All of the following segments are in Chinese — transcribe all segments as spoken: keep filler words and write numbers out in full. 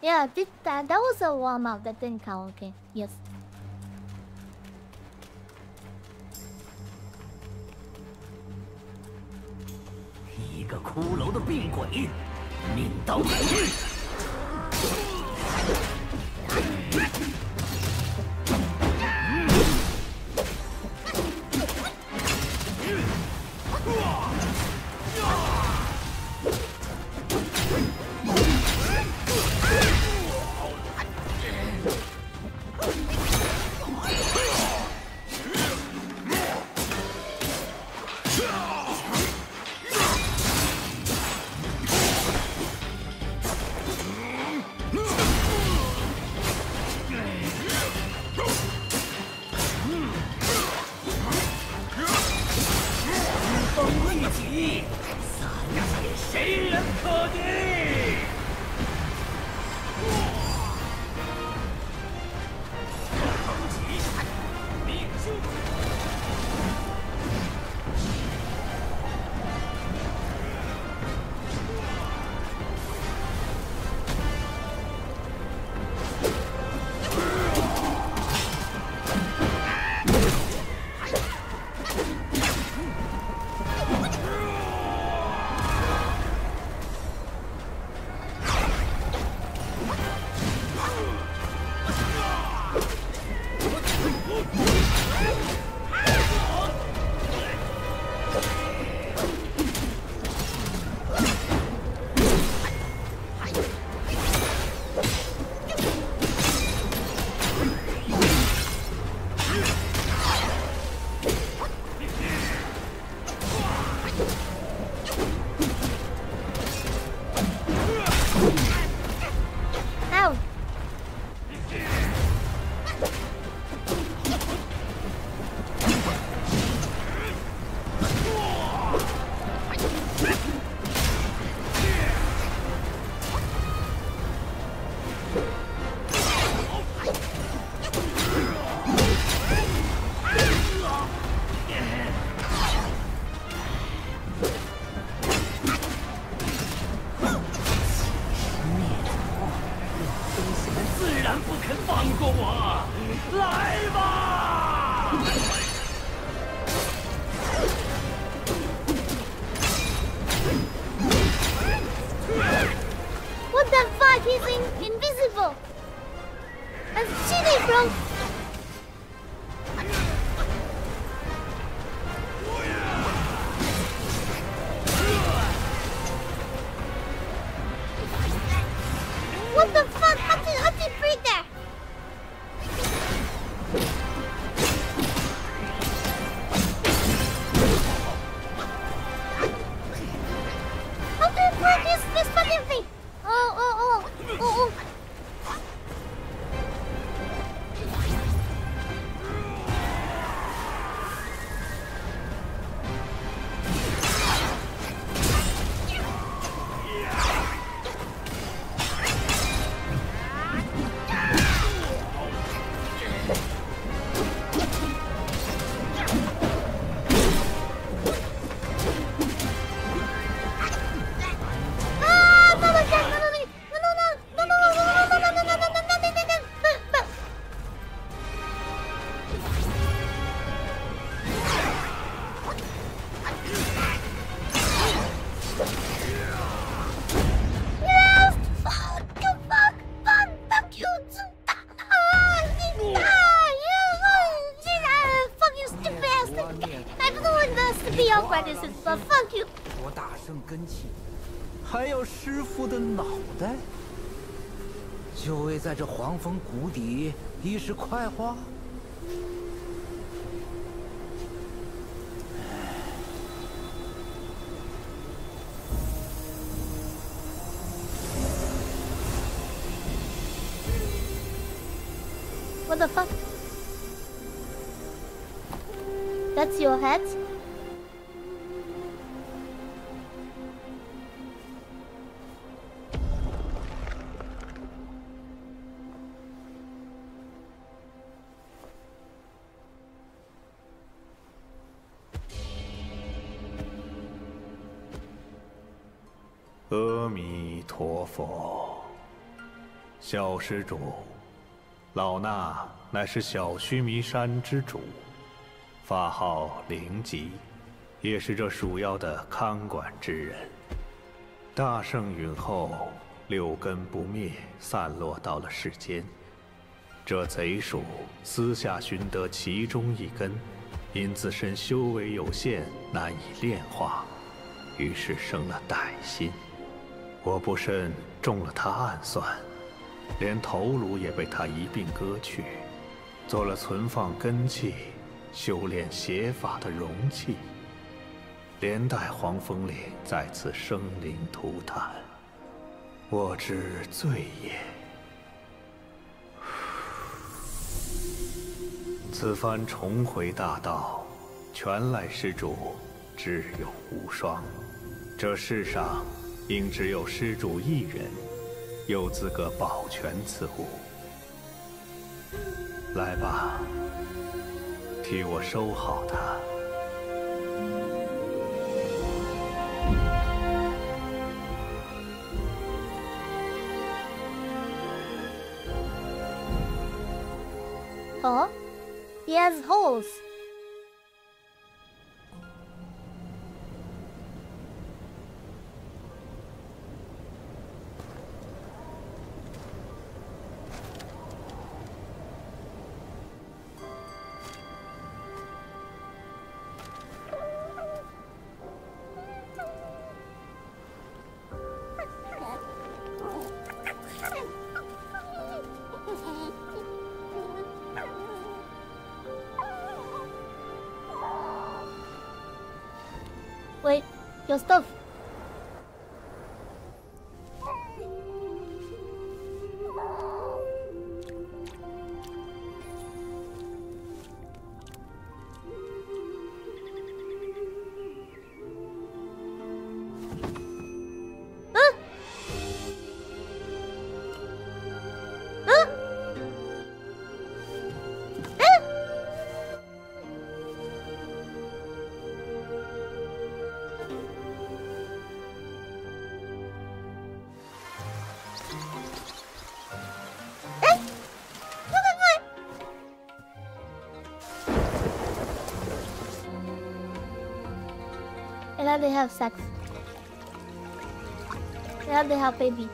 Yeah, did that, that was a warm-up, that didn't count, okay. Yes.在这黄风谷底一时快活，What the fuck? That's your head? 小施主，老衲乃是小须弥山之主，法号灵吉，也是这蜀药的看管之人。大圣陨后，六根不灭，散落到了世间。这贼鼠私下寻得其中一根，因自身修为有限，难以炼化，于是生了歹心。我不慎中了他暗算。 连头颅也被他一并割去，做了存放根气、修炼邪法的容器，连带黄风岭再次生灵涂炭，我之罪也。此番重回大道，全赖施主智勇无双。这世上，应只有施主一人 有资格保全此物。来吧，替我收好它。哦， he has holes. Your stuff. Huh? Huh? Now they have sex. Now they have baby.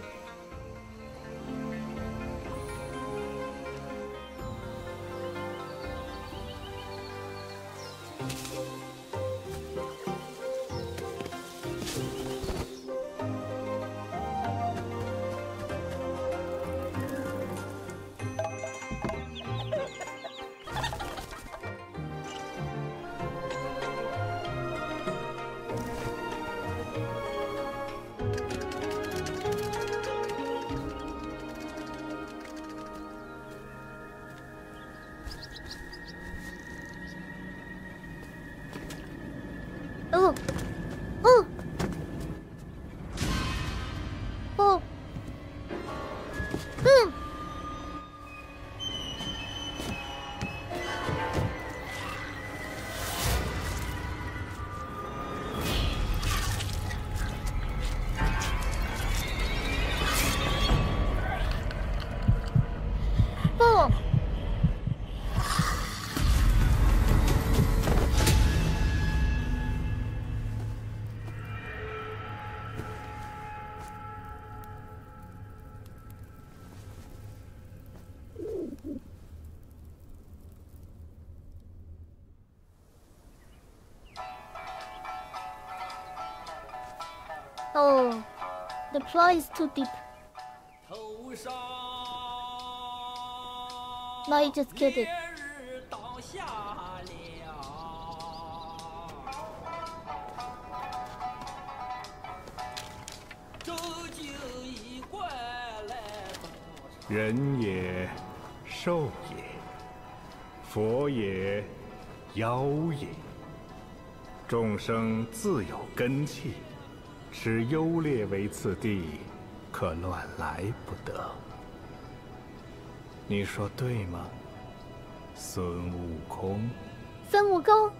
Oh, the claw is too deep. Now you just killed it. Ren ye, shou ye, Fo ye, Yao ye. 众生自有根气。 使优劣为次第，可乱来不得。你说对吗，孙悟空？孙悟空。